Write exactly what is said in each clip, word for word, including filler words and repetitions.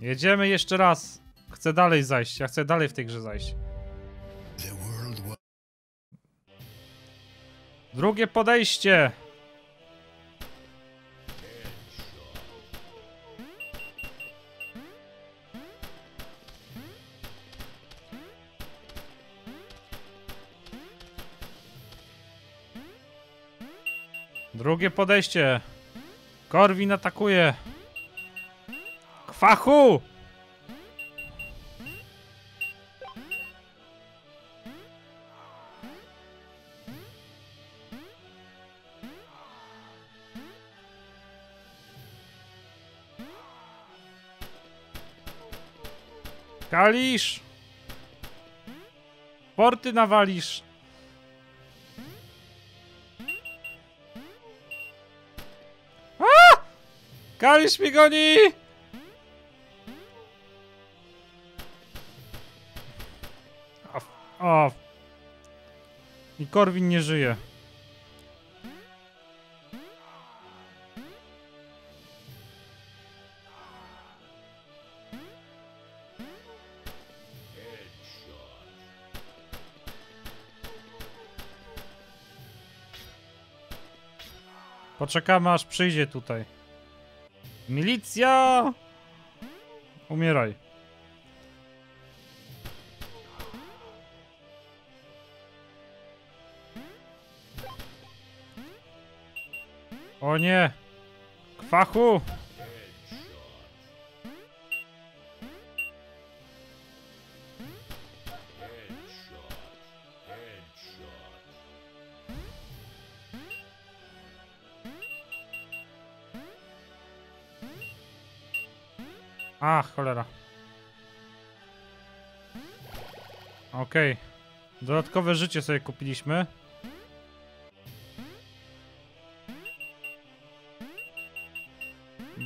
Jedziemy jeszcze raz. Chcę dalej zajść. Ja chcę dalej w tej grze zajść. Drugie podejście. Drugie podejście. Korwin atakuje. Kwachu! Kalisz! Porty nawalisz! Kalisz mi goni! O, o. I Korwin nie żyje. Poczekamy, aż przyjdzie tutaj. Milicja! Umieraj. O nie! Kwachu! Ach, cholera. Okej. Okay. Dodatkowe życie sobie kupiliśmy.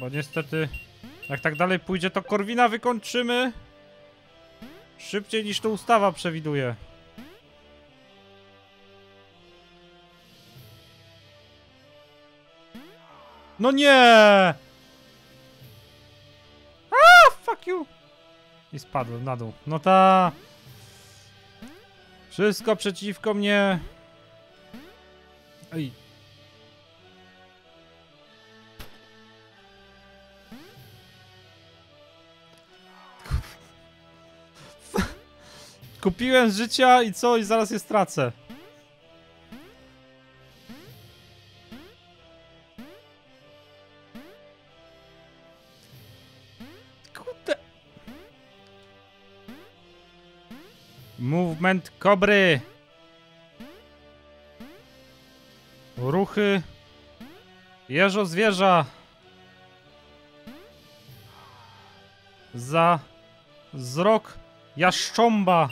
Bo niestety, jak tak dalej pójdzie, to Korwina wykończymy szybciej, niż to ustawa przewiduje. No nie! I spadłem na dół. No ta... Wszystko przeciwko mnie. Ej. Kupiłem życia i co? I zaraz je stracę. Movement kobry. Ruchy jeżo zwierza. Za wzrok jaszcząba.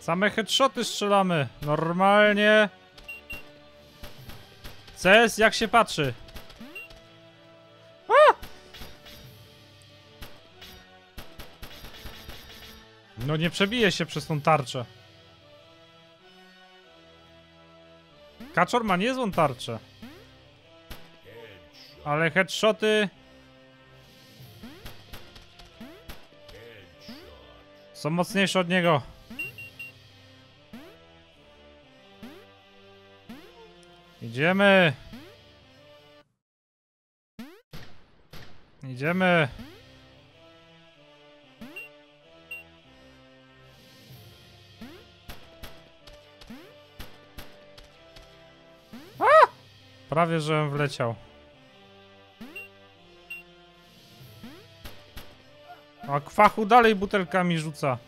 Same headshoty strzelamy. Normalnie. C S jak się patrzy. A! No nie przebije się przez tą tarczę. Kaczor ma niezłą tarczę. Ale headshoty są mocniejsze od niego. Idziemy. Idziemy. A! Prawie żebym wleciał. A Kwachu dalej butelkami rzuca.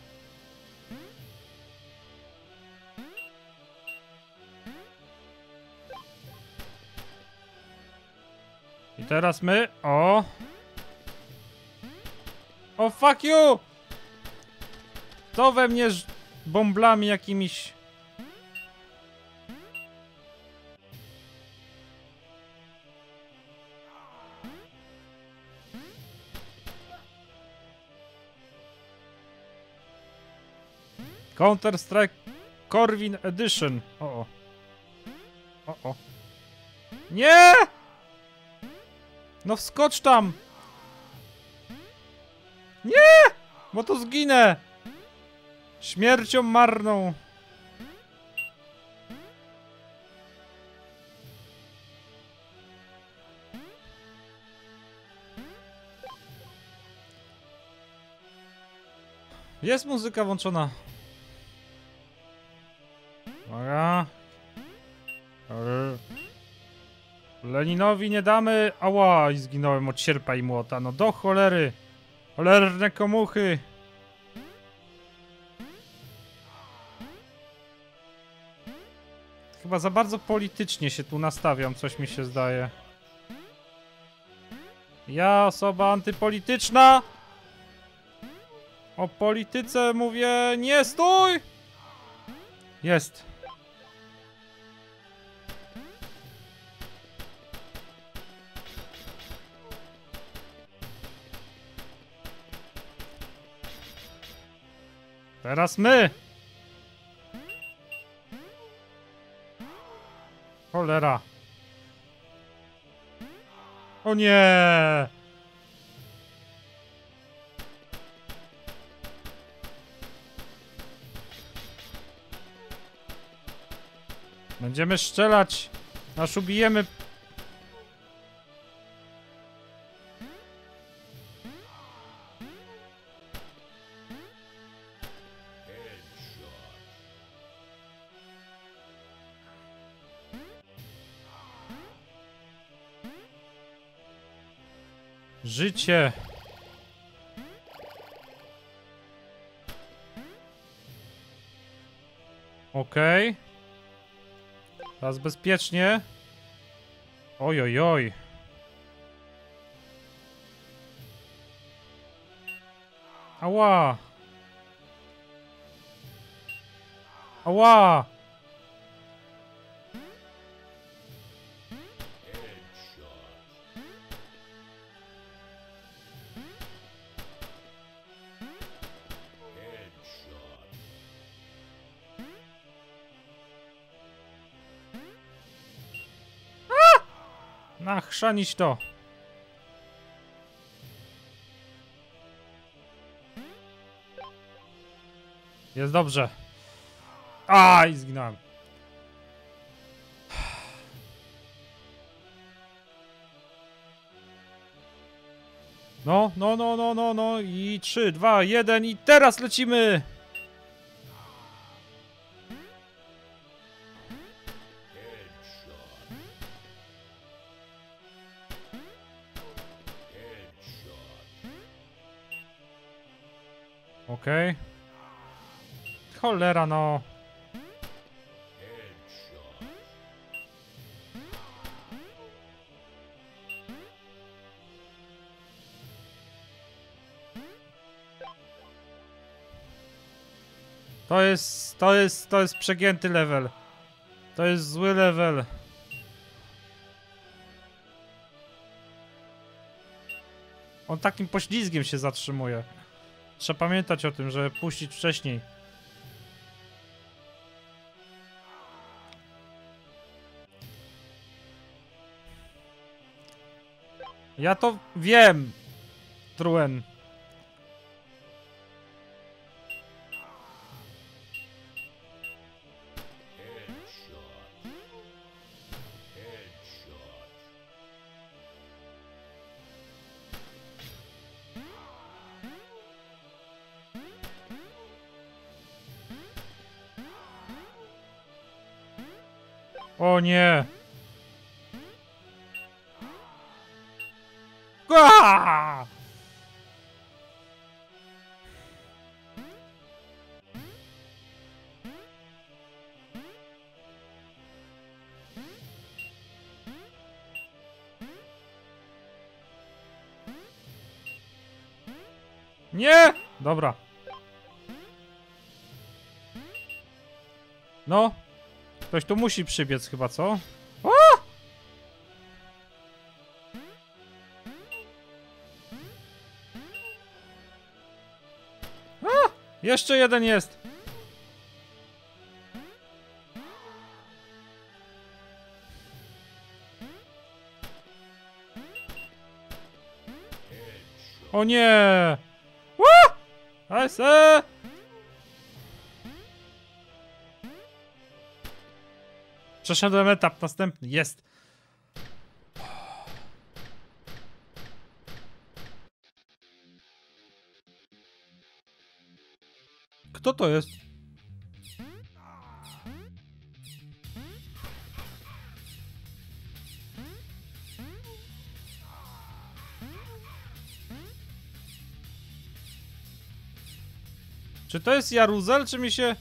Teraz my, o! O, oh, fuck you! To we mnie z bąblami jakimiś... Counter Strike Corwin Edition. O, o. O, o. Nie! No wskocz tam! Nie! Bo to zginę! Śmiercią marną. Jest muzyka włączona. Uwaga. Leninowi nie damy. Ała, i zginąłem od sierpa i młota. No do cholery. Cholerne komuchy. Chyba za bardzo politycznie się tu nastawiam, coś mi się zdaje. Ja, osoba antypolityczna. O polityce mówię, nie stój! Jest. Teraz my! Cholera. O nie! Będziemy strzelać. Aż ubijemy. Życie. Okej. Teraz bezpiecznie. Oj, oj, oj. Ała. Ała. Nachrzanić to. Jest dobrze. Aj, zginąłem. No, no, no, no, no, no. I trzy, dwa, jeden i teraz lecimy. Okej. Okay. Cholera no. To jest, to jest, to jest przegięty level. To jest zły level. On takim poślizgiem się zatrzymuje. Trzeba pamiętać o tym, żeby puścić wcześniej. Ja to wiem, Truen. O nie! Aaaa! Nie! Dobra. No. Ktoś tu musi przybiec chyba, co? O! O! Jeszcze jeden jest. O nie! Woo! Nice! Przeszedłem etap, następny jest. Kto to jest? Czy to jest Jaruzel, czy mi się...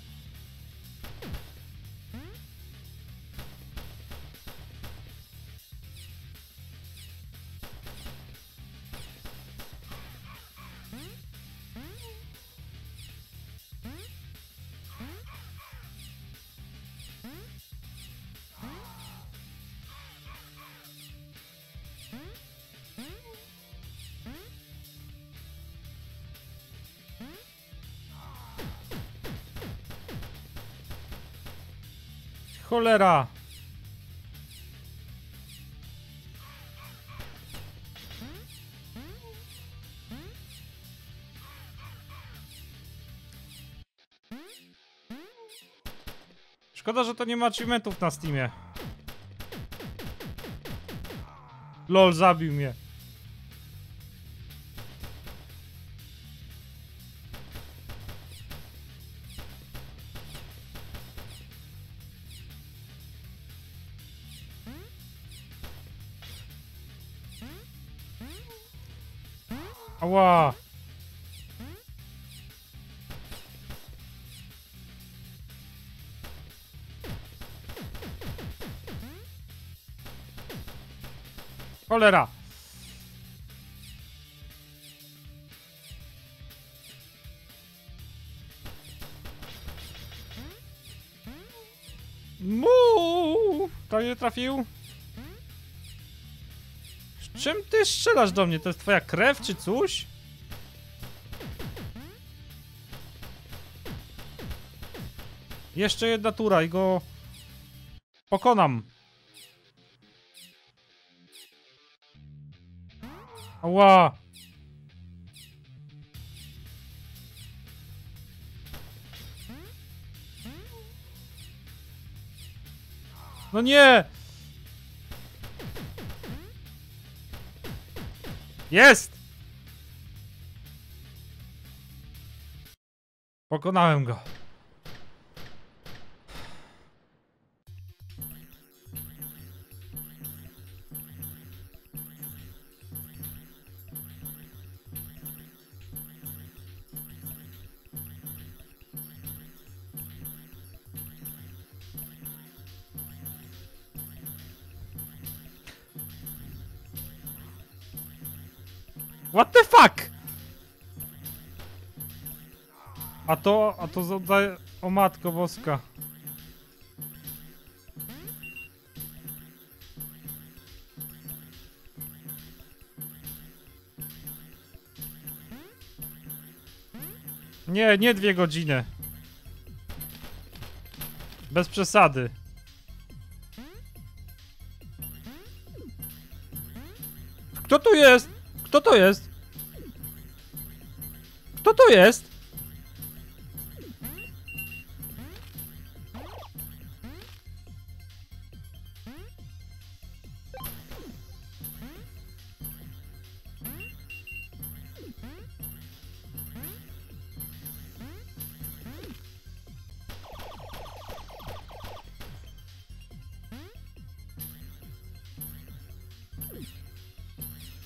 Cholera! Szkoda, że to nie ma achievementów na Steamie. Lol, zabił mnie. Ała! Cholera! Muuu! Kto nie trafił? Czym ty strzelasz do mnie? To jest twoja krew czy coś? Jeszcze jedna tura i go pokonam. Ała! No nie! Jest! Pokonałem go. What the fuck? A to, a to zadaje... O matko boska. Nie, nie dwie godziny. Bez przesady. Kto tu jest? Kto to jest? Kto to jest?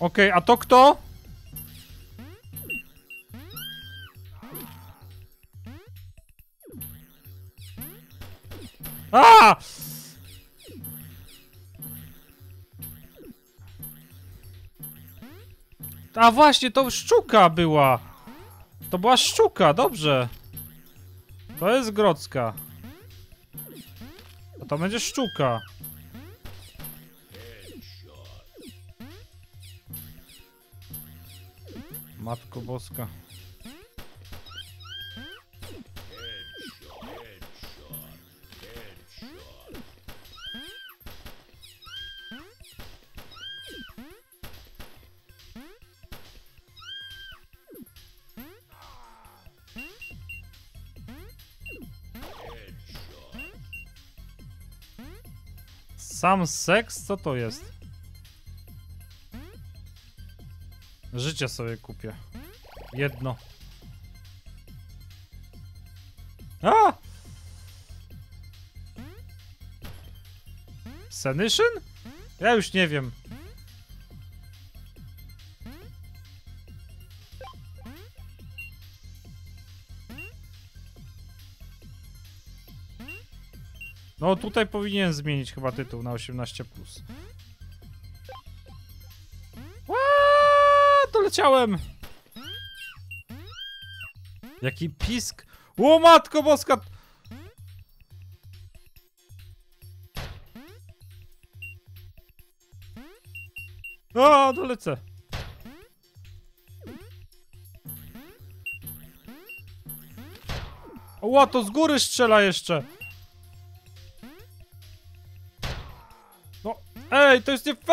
Okej, okay, a to kto? A! A właśnie, to szczuka była. To była szczuka, dobrze. To jest grodzka. A to będzie szczuka. Matko boska. Sam seks? Co to jest? Życie sobie kupię. Jedno. A! Senyszyn? Ja już nie wiem. No tutaj powinien zmienić chyba tytuł na osiemnaście plus. Łaaa, doleciałem! Jaki pisk! O matko boska! O, dolecę! O, to z góry strzela jeszcze! Ej, to jest nie fair!